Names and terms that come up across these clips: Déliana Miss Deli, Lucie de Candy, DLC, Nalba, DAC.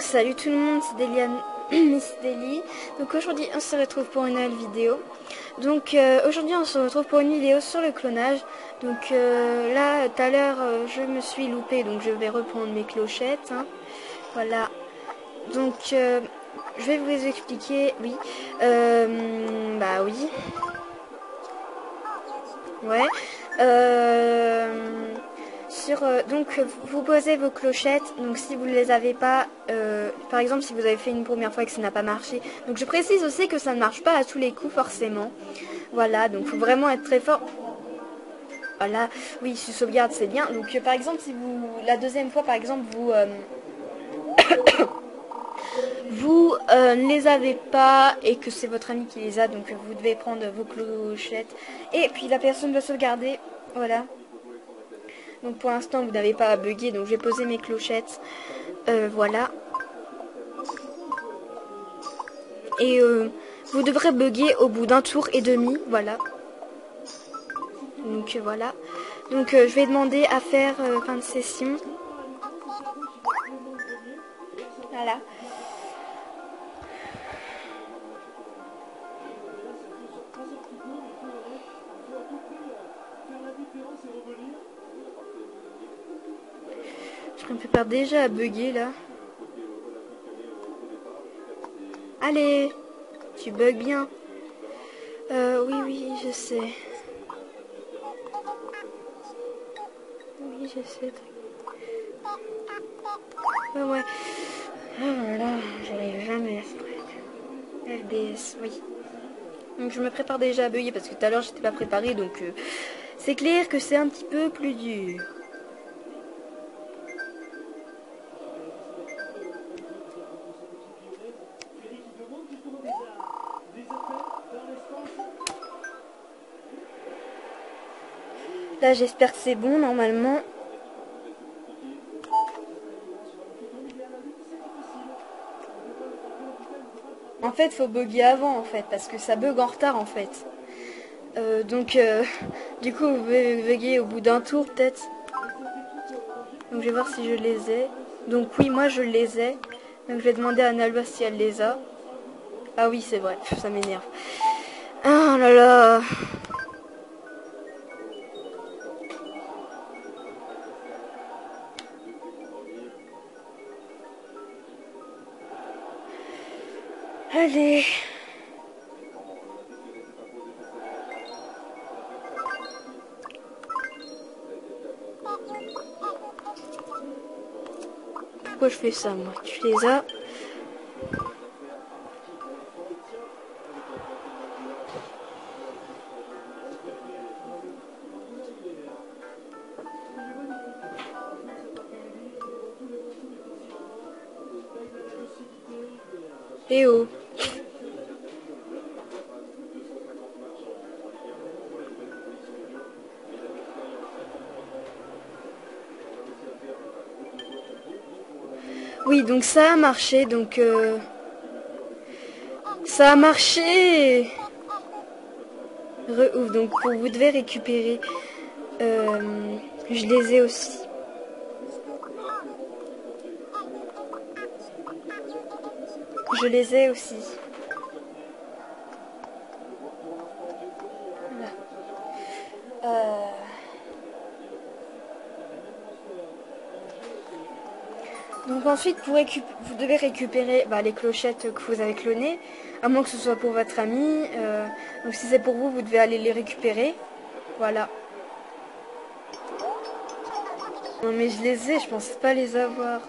Salut tout le monde, c'est Déliana Miss Deli. Donc aujourd'hui on se retrouve pour une nouvelle vidéo. Donc aujourd'hui on se retrouve pour une vidéo sur le clonage. Donc là tout à l'heure je me suis loupée, donc je vais reprendre mes clochettes. Hein. Voilà. Donc je vais vous expliquer. Oui. Bah oui. Ouais. Donc vous posez vos clochettes, donc si vous ne les avez pas, par exemple si vous avez fait une première fois et que ça n'a pas marché, donc je précise aussi que ça ne marche pas à tous les coups forcément, voilà, donc faut vraiment être très fort, voilà, oui, si sauvegarde c'est bien, donc par exemple si vous, la deuxième fois par exemple vous, vous ne les avez pas et que c'est votre ami qui les a, donc vous devez prendre vos clochettes et puis la personne doit sauvegarder, voilà. Donc pour l'instant vous n'avez pas à bugger, donc j'ai posé mes clochettes, voilà. Et vous devrez bugger au bout d'un tour et demi, voilà. Donc voilà. Donc je vais demander à faire fin de session. Voilà. Je me prépare déjà à bugger là. Allez, tu bugs bien. Oui, je sais. Oui, je sais. Ouais, ouais. Ah, voilà, j'arrive jamais à ce truc. FDS, oui. Donc je me prépare déjà à bugger parce que tout à l'heure j'étais pas préparée, donc c'est clair que c'est un petit peu plus dur. Là j'espère que c'est bon normalement. En fait faut bugger avant en fait parce que ça bug en retard en fait. Du coup vous pouvez bugger au bout d'un tour peut-être. Donc je vais voir si je les ai. Donc oui moi je les ai. Donc je vais demander à Nalba si elle les a. Ah oui c'est vrai, ça m'énerve. Oh là là. Allez. Pourquoi je fais ça moi? Tu les as? Eh oh. Oui, donc ça a marché, donc ça a marché. Re-ouf, donc vous devez récupérer. Je les ai aussi. Je les ai aussi. Voilà. Donc ensuite, vous devez récupérer les clochettes que vous avez clonées, à moins que ce soit pour votre ami. Donc si c'est pour vous, vous devez aller les récupérer. Voilà. Non mais je les ai, je pensais pas les avoir.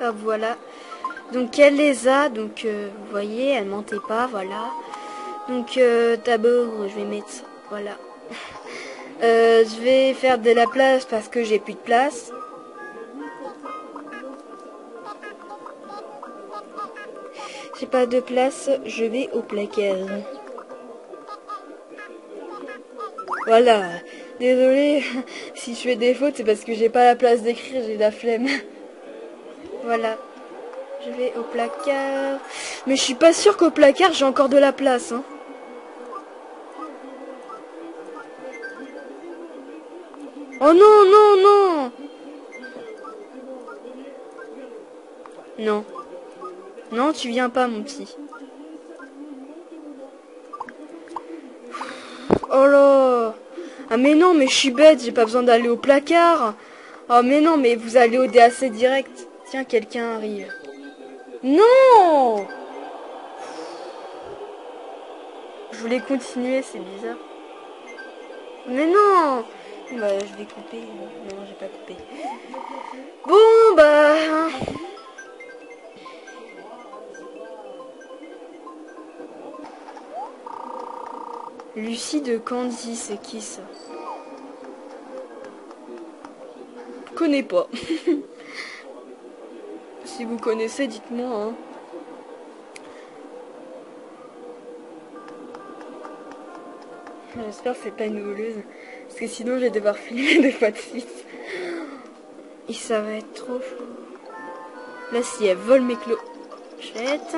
Hop, voilà, donc elle les a, donc vous voyez, elle mentait pas, voilà, donc d'abord je vais mettre ça, voilà, je vais faire de la place parce que j'ai plus de place, J'ai pas de place, je vais au placard. Voilà. Désolée, si je fais des fautes, c'est parce que j'ai pas la place d'écrire, j'ai la flemme. Voilà. Je vais au placard. Mais je suis pas sûre qu'au placard, j'ai encore de la place, hein. Oh non, non, non. Non. Non, tu viens pas, mon petit. Oh là. Ah mais non, mais je suis bête, j'ai pas besoin d'aller au placard. Oh mais non, mais vous allez au DAC direct. Tiens, quelqu'un arrive. Non! Je voulais continuer, c'est bizarre. Mais non! Bah, je vais couper. Non, j'ai pas coupé. Bon, bah... Lucie de Candy, c'est qui ça? Je connais pas. Si vous connaissez, dites-moi. Hein. J'espère que c'est pas une voleuse. Parce que sinon, je vais devoir filmer deux fois de suite. Et ça va être trop chaud. Là, si elle vole mes clochettes.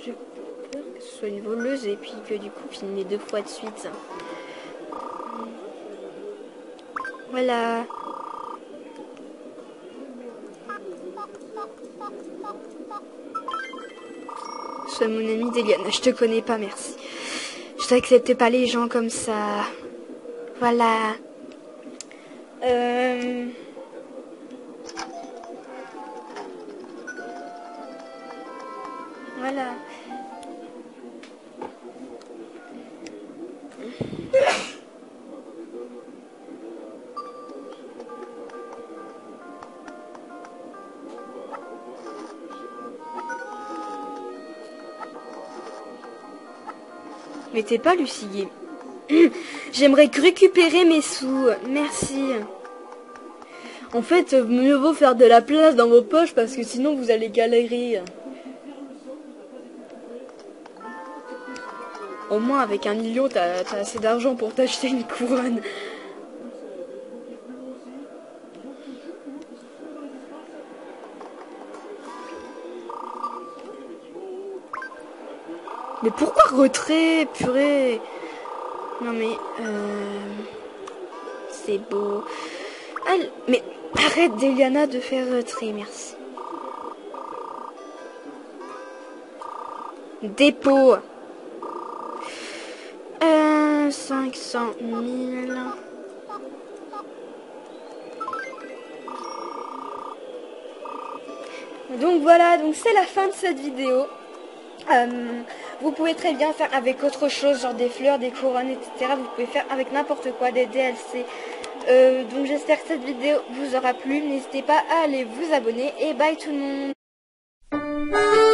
J'ai peur que ce soit une voleuse et puis que du coup, filmer deux fois de suite. Voilà. Sois mon amie Déliana. Je te connais pas, merci. Je t'accepte pas les gens comme ça. Voilà. Voilà. Mais t'es pas Lucie. J'aimerais que récupérer mes sous. Merci. En fait, mieux vaut faire de la place dans vos poches parce que sinon vous allez galérer. Au moins avec 1 million, t'as assez d'argent pour t'acheter une couronne. Mais pourquoi retrait, purée? Non mais... c'est beau. Ah, mais arrête Déliana de faire retrait, merci. Dépôt. 500 000... Donc voilà, donc c'est la fin de cette vidéo. Vous pouvez très bien faire avec autre chose, genre des fleurs, des couronnes, etc. Vous pouvez faire avec n'importe quoi, des DLC. Donc j'espère que cette vidéo vous aura plu. N'hésitez pas à aller vous abonner. Et bye tout le monde.